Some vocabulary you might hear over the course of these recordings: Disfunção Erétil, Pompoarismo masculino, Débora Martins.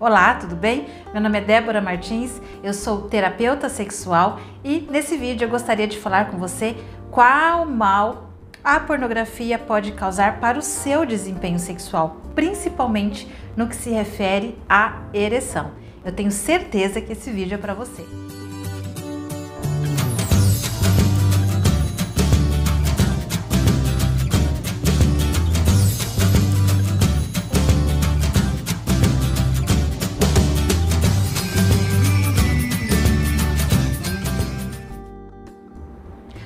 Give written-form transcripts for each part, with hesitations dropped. Olá, tudo bem? Meu nome é Débora Martins, eu sou terapeuta sexual e nesse vídeo eu gostaria de falar com você qual mal a pornografia pode causar para o seu desempenho sexual, principalmente no que se refere à ereção. Eu tenho certeza que esse vídeo é para você.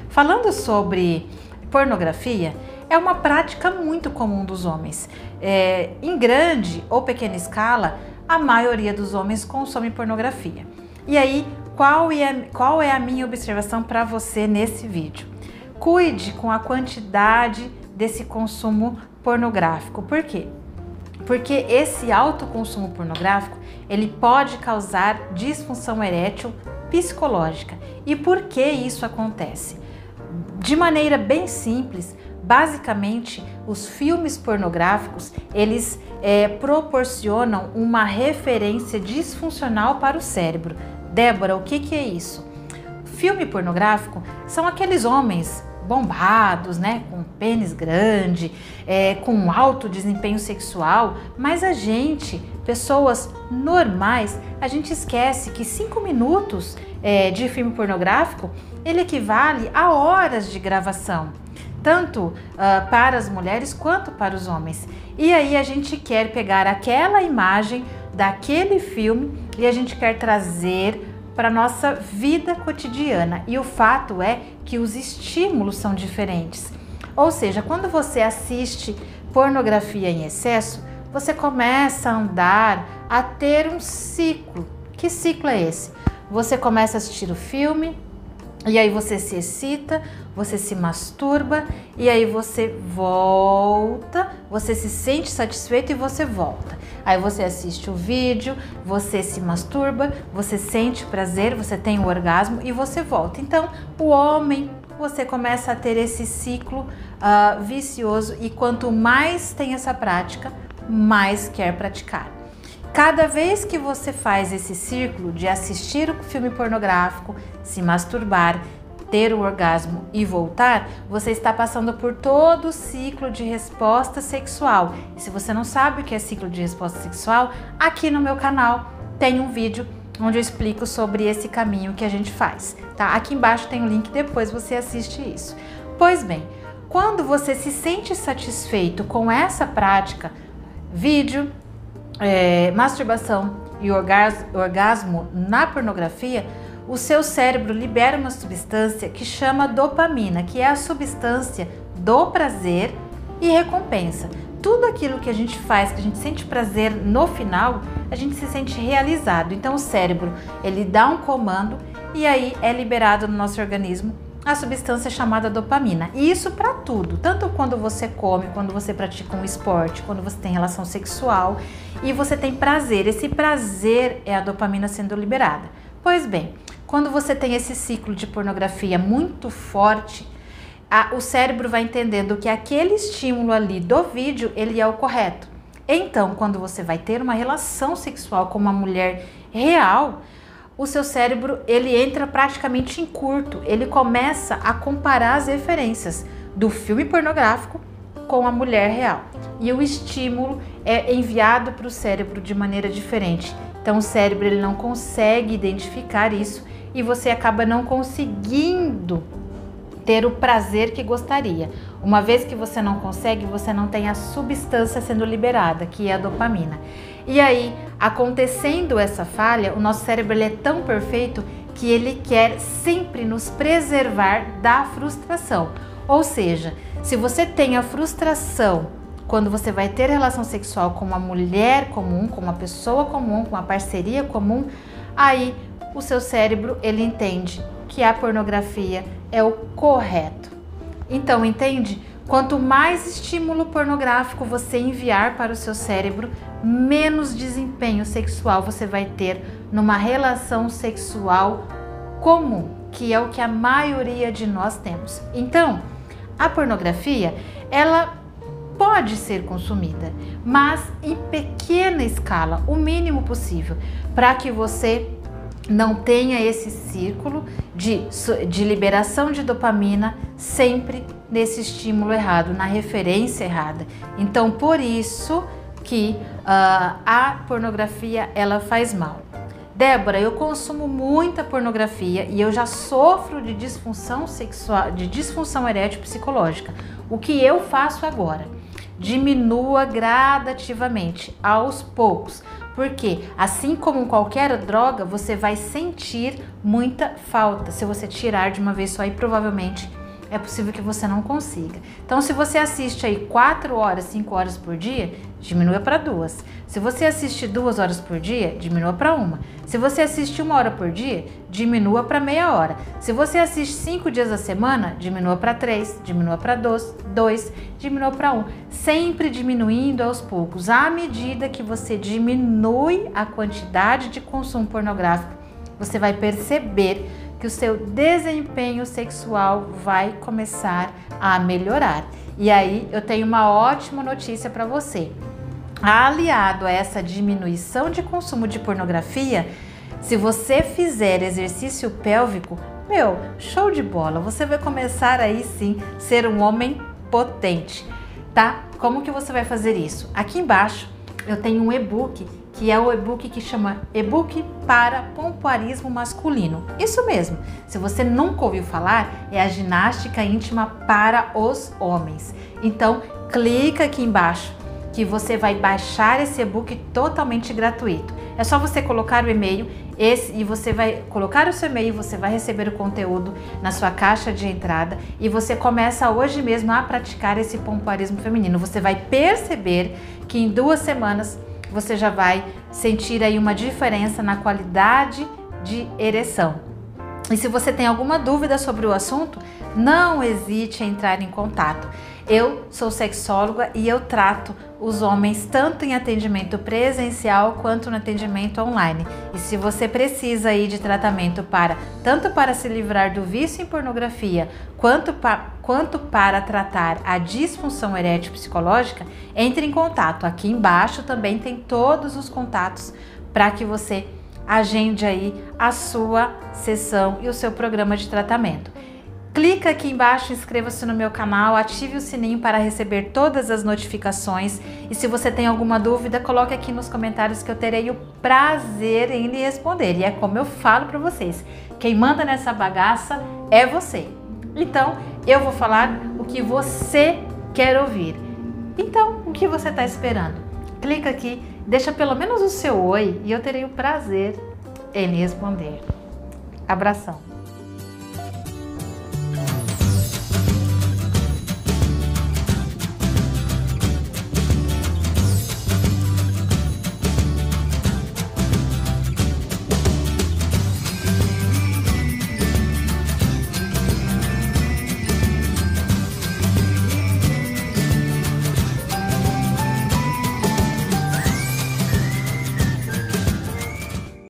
Falando sobre pornografia, é uma prática muito comum dos homens. Em grande ou pequena escala, a maioria dos homens consome pornografia. E aí, qual é a minha observação para você nesse vídeo? Cuide com a quantidade desse consumo pornográfico. Por quê? Porque esse alto consumo pornográfico, ele pode causar disfunção erétil psicológica. E por que isso acontece? De maneira bem simples, basicamente, os filmes pornográficos, eles proporcionam uma referência disfuncional para o cérebro. Débora, o que é isso? Filme pornográfico são aqueles homens bombados, né, com pênis grande, com alto desempenho sexual, mas a gente, pessoas normais, a gente esquece que 5 minutos de filme pornográfico ele equivale a horas de gravação, tanto para as mulheres quanto para os homens. E aí a gente quer pegar aquela imagem daquele filme e a gente quer trazer para a nossa vida cotidiana, e o fato é que os estímulos são diferentes. Ou seja, quando você assiste pornografia em excesso, você começa a andar, a ter um ciclo. Que ciclo é esse? Você começa a assistir o filme, e aí você se excita, você se masturba, e aí você volta, você se sente satisfeito e você volta. Aí você assiste o vídeo, você se masturba, você sente prazer, você tem o orgasmo e você volta. Então, o homem, você começa a ter esse ciclo vicioso, e quanto mais tem essa prática, mais quer praticar. Cada vez que você faz esse ciclo de assistir o filme pornográfico, se masturbar, ter o orgasmo e voltar, você está passando por todo o ciclo de resposta sexual. E se você não sabe o que é ciclo de resposta sexual, aqui no meu canal tem um vídeo onde eu explico sobre esse caminho que a gente faz, tá? Aqui embaixo tem um link, depois você assiste isso. Pois bem, quando você se sente satisfeito com essa prática, vídeo, masturbação e orgasmo na pornografia, o seu cérebro libera uma substância que chama dopamina, que é a substância do prazer e recompensa. Tudo aquilo que a gente faz, que a gente sente prazer no final, a gente se sente realizado. Então o cérebro, ele dá um comando e aí é liberado no nosso organismo a substância chamada dopamina. E isso para tudo, tanto quando você come, quando você pratica um esporte, quando você tem relação sexual e você tem prazer. Esse prazer é a dopamina sendo liberada. Pois bem, quando você tem esse ciclo de pornografia muito forte, o cérebro vai entendendo que aquele estímulo ali do vídeo, ele é o correto. Então, quando você vai ter uma relação sexual com uma mulher real, o seu cérebro, ele entra praticamente em curto, ele começa a comparar as referências do filme pornográfico com a mulher real. E o estímulo é enviado para o cérebro de maneira diferente. Então o cérebro, ele não consegue identificar isso e você acaba não conseguindo ter o prazer que gostaria. Uma vez que você não consegue, você não tem a substância sendo liberada, que é a dopamina. E aí, acontecendo essa falha, o nosso cérebro, ele é tão perfeito que ele quer sempre nos preservar da frustração. Ou seja, se você tem a frustração quando você vai ter relação sexual com uma mulher comum, com uma pessoa comum, com uma parceria comum, aí o seu cérebro, ele entende que a pornografia é o correto. Então, entende? Quanto mais estímulo pornográfico você enviar para o seu cérebro, menos desempenho sexual você vai ter numa relação sexual comum, que é o que a maioria de nós temos. Então, a pornografia, ela pode ser consumida, mas em pequena escala, o mínimo possível, para que você não tenha esse círculo de liberação de dopamina sempre nesse estímulo errado, na referência errada. Então, por isso que a pornografia ela faz mal. Débora, eu consumo muita pornografia e eu já sofro de disfunção sexual, de disfunção erétil psicológica. O que eu faço agora? Diminua gradativamente, aos poucos, porque assim como qualquer droga, você vai sentir muita falta se você tirar de uma vez só e provavelmente é possível que você não consiga. Então, se você assiste aí 4 horas, 5 horas por dia, diminua para 2. Se você assiste 2 horas por dia, diminua para 1. Se você assiste 1 hora por dia, diminua para meia hora. Se você assiste 5 dias da semana, diminua para 3, diminua para 2, diminua para 1. Sempre diminuindo aos poucos. À medida que você diminui a quantidade de consumo pornográfico, você vai perceber que o seu desempenho sexual vai começar a melhorar. E aí eu tenho uma ótima notícia para você. Aliado a essa diminuição de consumo de pornografia, se você fizer exercício pélvico, meu, show de bola, você vai começar aí sim ser um homem potente, tá? Como que você vai fazer isso? Aqui embaixo eu tenho um e-book que é o e-book que chama e-book para pompoarismo masculino. Isso mesmo, se você nunca ouviu falar, é a ginástica íntima para os homens. Então, clica aqui embaixo que você vai baixar esse e-book totalmente gratuito. É só você colocar o e-mail e você vai colocar o seu e-mail, você vai receber o conteúdo na sua caixa de entrada e você começa hoje mesmo a praticar esse pompoarismo feminino. Você vai perceber que em 2 semanas você já vai sentir aí uma diferença na qualidade de ereção. E se você tem alguma dúvida sobre o assunto, não hesite em entrar em contato. Eu sou sexóloga e eu trato os homens tanto em atendimento presencial quanto no atendimento online. E se você precisa aí de tratamento para tanto para se livrar do vício em pornografia quanto para tratar a disfunção erétil psicológica, entre em contato. Aqui embaixo também tem todos os contatos para que você agende aí a sua sessão e o seu programa de tratamento. Clica aqui embaixo, inscreva-se no meu canal, ative o sininho para receber todas as notificações e se você tem alguma dúvida, coloque aqui nos comentários que eu terei o prazer em lhe responder. E é como eu falo para vocês, quem manda nessa bagaça é você. Então, eu vou falar o que você quer ouvir. Então, o que você está esperando? Clica aqui, deixa pelo menos o seu oi e eu terei o prazer em lhe responder. Abração!